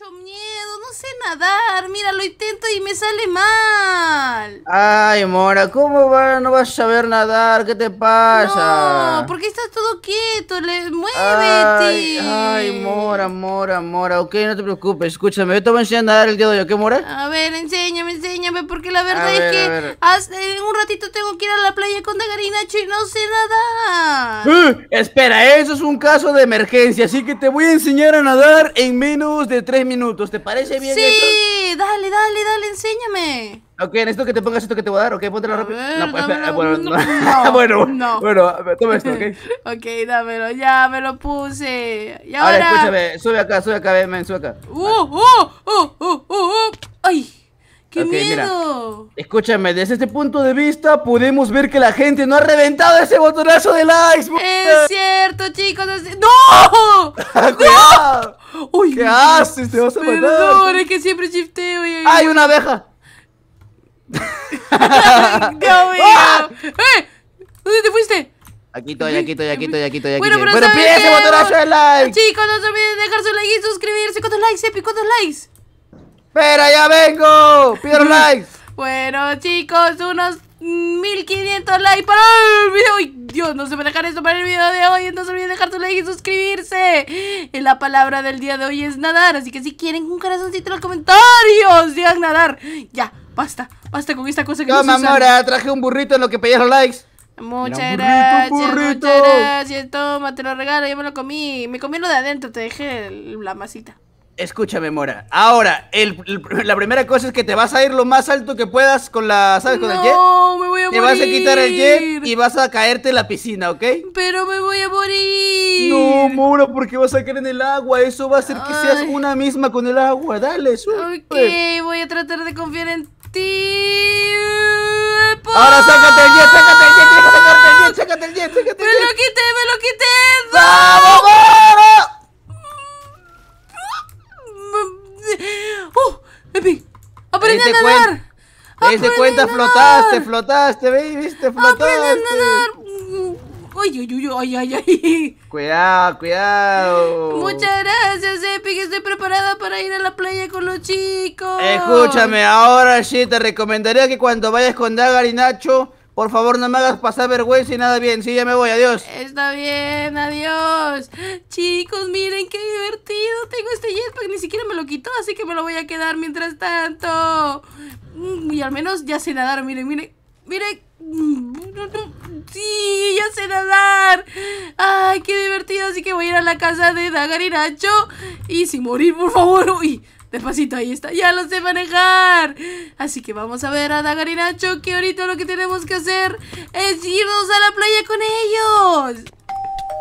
mucho miedo, no sé nadar. Mira, lo intento y me sale mal. Ay, Mora, ¿cómo va? No vas a saber nadar, ¿qué te pasa? No, porque estás todo quieto, muévete. Ay, Mora, ok, no te preocupes, escúchame, yo te voy a enseñar a nadar el día de hoy, ¿ok, Mora? A ver, enséñame, porque la verdad es que en un ratito tengo que ir a la playa con Dagar y Nacho y no sé nadar. Espera, eso es un caso de emergencia, así que te voy a enseñar a nadar en menos de 3 minutos, ¿te parece bien eso? Sí, dale, enséñame. Ok, necesito que te pongas esto que te voy a dar, ok, póntelo rápido. No, pues, bueno, toma esto, ok. Ok, dámelo, ya me lo puse. Y ahora, escúchame, sube acá, ven, sube acá. Ay, qué miedo. Mira, escúchame, desde este punto de vista podemos ver que la gente no ha reventado ese botonazo de likes. Es cierto, chicos, ¡no! ¡No! Uy, ¿qué haces? Te vas a matar. Perdón, es que siempre shifteo. ¡Hay una abeja! ¡Ah! ¿Dónde te fuiste? Aquí estoy. Bueno, pide ese botonazo de like. Chicos, no se olviden de dejar su like y suscribirse. ¿Cuántos likes, Epic? ¿Cuántos likes? ¡Espera, ya vengo! ¡Pido likes! Bueno, chicos, unos 1500 likes para el video. ¡Ay, Dios! No se me dejar esto para el video de hoy. No se olviden de dejar su like y suscribirse. La palabra del día de hoy es nadar. Así que si quieren un corazoncito en los comentarios, digan nadar. Ya, basta con esta cosa que nos usan. Mora, traje un burrito en lo que pedías los likes. Muchas gracias, muchas gracias. Toma, te lo regalo, yo me lo comí. Me comí lo de adentro, te dejé la masita. Escúchame, Mora. Ahora, la primera cosa es que te vas a ir lo más alto que puedas con la, ¿sabes? Con el jet. No, me voy a morir. Te vas a quitar el jet y vas a caerte en la piscina, ¿ok? Pero me voy a morir. No, Mora, porque vas a caer en el agua. Eso va a hacer que seas una misma con el agua. Dale, sube. Ok, voy a tratar de confiar en ti. Ahora sácate el jet. Me lo quité. ¡Vamos, Mora! Epic, aprende a nadar. Te diste cuenta, flotaste, ¿viste? Flotaste. Aprende a nadar. Ay. Cuidado. Muchas gracias, Epic. Estoy preparada para ir a la playa con los chicos. Escúchame, ahora sí te recomendaría que cuando vayas con Dagar y Nacho, por favor, no me hagas pasar vergüenza y nada bien. Sí, ya me voy, adiós. Está bien, adiós. Chicos, miren qué divertido. Tengo este jetpack, ni siquiera me lo quitó, así que me lo voy a quedar mientras tanto. Y al menos ya sé nadar, miren. Sí, ya sé nadar. Ay, qué divertido, así que voy a ir a la casa de Dagar y Nacho. Y sin morir, por favor. Uy, despacito, ahí está, ya lo sé manejar. Así que vamos a ver a Dagar y Nacho, que ahorita lo que tenemos que hacer es irnos a la playa con ellos.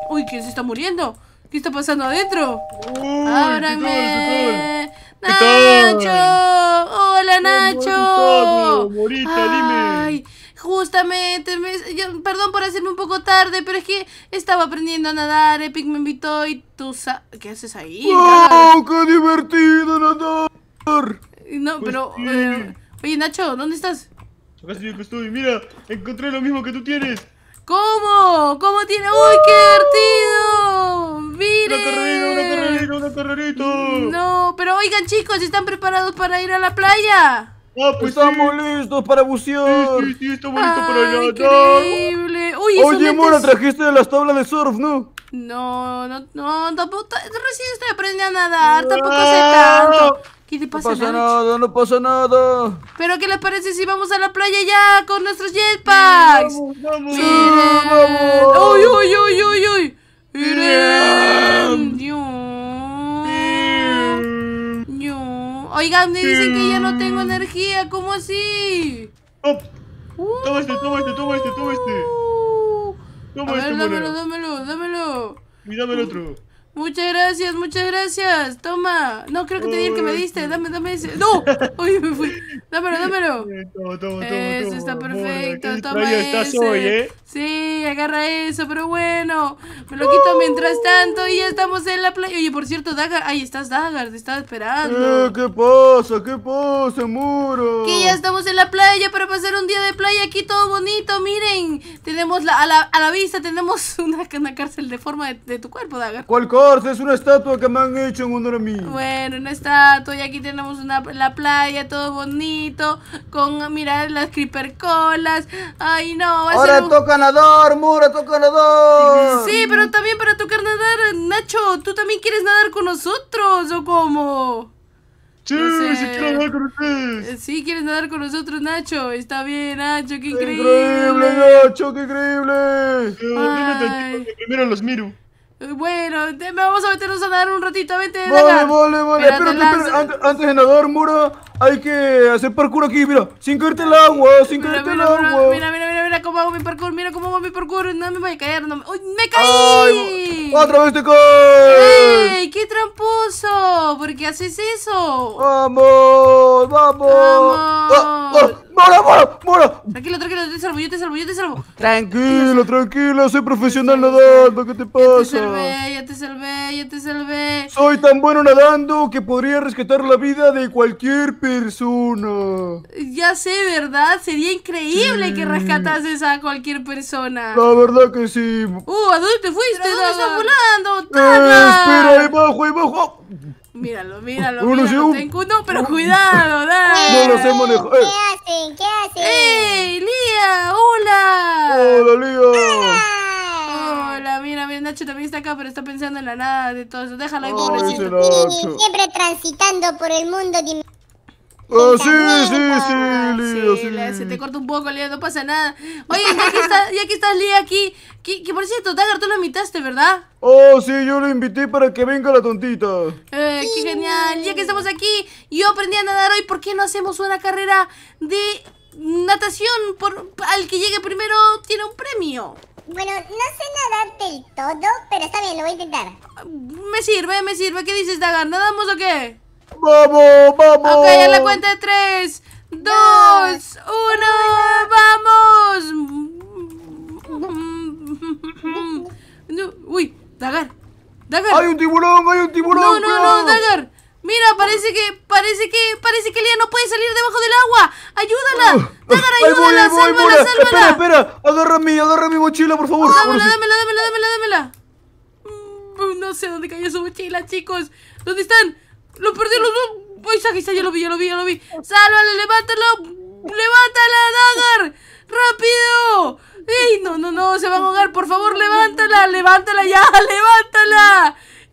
Uy, ¿quién se está muriendo? ¿Qué está pasando adentro? ¡Ábranme! ¡Nacho! ¡Hola, Nacho! ¡Morita, dime! Justamente, perdón por hacerme un poco tarde, pero es que estaba aprendiendo a nadar, Epic me invitó y tú ¿qué haces ahí? ¡Wow! ¡Qué divertido nadar! No, pues pero... oye, Nacho, ¿dónde estás? Acá estoy, mira, encontré lo mismo que tú tienes. ¿Cómo? ¿Cómo tiene? ¡Uy, qué divertido! ¡Miren! ¡Una carrerita! No, pero oigan, chicos, ¿están preparados para ir a la playa? Ah, pues estamos listos para bucear. Sí, estamos listos para nadar. Increíble. Uy, oye, Mora, trajiste las tablas de surf, ¿no? No, tampoco. Recién estoy aprendiendo a nadar, tampoco sé tanto. ¿Qué te pasa, Nacho? No pasa nada. ¿Pero qué les parece si vamos a la playa ya con nuestros jetpacks? ¡Vamos! ¡Vamos! ¡Uy! ¡Miren! Oigan, me dicen que ya no tengo energía, ¿cómo así? Toma este, dámelo. Y dame el otro. Muchas gracias, toma. No, creo que te di el que me diste, dame ese. ¡No! Uy, me fui. Dámelo. Toma. Eso está perfecto, toma ese. Sí, agarra eso, pero bueno, me lo quito mientras tanto y ya estamos en la playa. Oye, por cierto, Dagar, ahí estás, Dagar, te estaba esperando. ¿Qué pasa, Mora? Que ya estamos en la playa para pasar un día de playa aquí todo bonito, miren. Tenemos a la vista, tenemos una cárcel de forma de tu cuerpo, Dagar. ¿Cuál cosa? Garza, es una estatua que me han hecho en honor a mí. Bueno, una estatua. Y aquí tenemos la playa, todo bonito. Con, mira, las creeper colas. Ay, no. Va a ahora ser un... toca nadar, Mora, toca nadar. Sí, pero también para tocar nadar, Nacho, ¿tú también quieres nadar con nosotros o cómo? Sí, no sé. Sí, quiero nadar con ustedes. Sí, quieres nadar con nosotros, Nacho. Está bien, Nacho, qué increíble. Increíble, Nacho, qué increíble. Primero los miro. Bueno, vamos a meternos a nadar un ratito. Vente, Dagar. Vale. Espérate, antes de nadar, Mora, hay que hacer parkour aquí. Mira, sin caerte el agua, sin caerte el agua. Mira cómo hago mi parkour. Mira cómo hago mi parkour. No me voy a caer. No me... ¡Uy, me caí! Ay, ¡otra vez te caes! ¡Ey, qué tramposo! ¿Por qué haces eso? ¡Vamos! ¡Ah, Mora! Tranquilo, yo te salvo. Tranquilo, soy profesional nadando, ¿qué te pasa? Ya te salvé. Soy tan bueno nadando que podría rescatar la vida de cualquier persona. Ya sé, ¿verdad? Sería increíble que rescatases a cualquier persona. La verdad que sí. ¿A dónde te fuiste? ¿Dónde estás volando? Espera, ahí bajo. Míralo. No, pero cuidado, dale. No lo sé manejar. ¿Qué hacen? ¡Ey, Lía! ¡Hola! ¡Hola, Lía! Hola, mira, Nacho también está acá, pero está pensando en la nada de todo eso. Déjalo ahí, pobrecito. Siempre transitando por el mundo de... Sí, Lía, se te corta un poco, Lía, no pasa nada. Oye, ya que estás, Lía, aquí, que por cierto, Dagar, tú lo invitaste, ¿verdad? Oh, sí, yo lo invité para que venga la tontita. Qué genial, ya que estamos aquí, yo aprendí a nadar hoy, ¿por qué no hacemos una carrera de natación? Al que llegue primero tiene un premio. Bueno, no sé nadar del todo, pero está bien, lo voy a intentar. Me sirve, ¿qué dices, Dagar? ¿Nadamos o qué? ¡Vamos! Ok, a la cuenta de 3, 2, 1, ¡vamos! Uy, Dagar. ¡Hay un tiburón! No, Dagar. Mira, parece que Lía no puede salir debajo del agua. ¡Ayúdala! Dagar, ayúdala, sálvala. Espera, agarra mi mochila, por favor. Dámela. No sé dónde cayó su mochila, chicos. ¿Dónde están? Lo perdí los dos. Ahí está, ya lo vi. Sálvale, levántala, Dagar. ¡Rápido! ¡Ey! No, se van a ahogar. Por favor, levántala ya.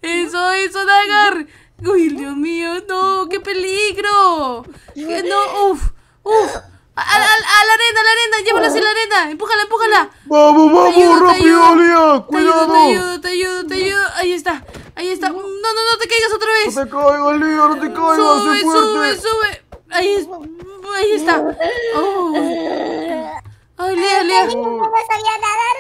Eso, Dagar. Uy, Dios mío, no, qué peligro. A la arena, llévala hacia la arena. Empújala. Vamos, rápido, Lía. Cuidado. Te ayudo. Ahí está. No te caigas otra vez. No te caigas, Lía. Sube. Ahí está. Ay, Lía. ¿Cómo sabía nadar?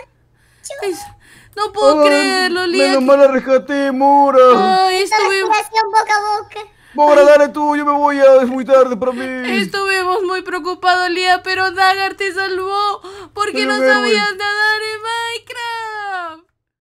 No puedo creerlo, Lía. Menos mal la rescaté, Mora. Estuve boca a boca. Mora, dale tú, yo me voy a... Es muy tarde para mí. Estuvimos muy preocupados, Lía, pero Dagar te salvó porque no sabías nadar en Minecraft.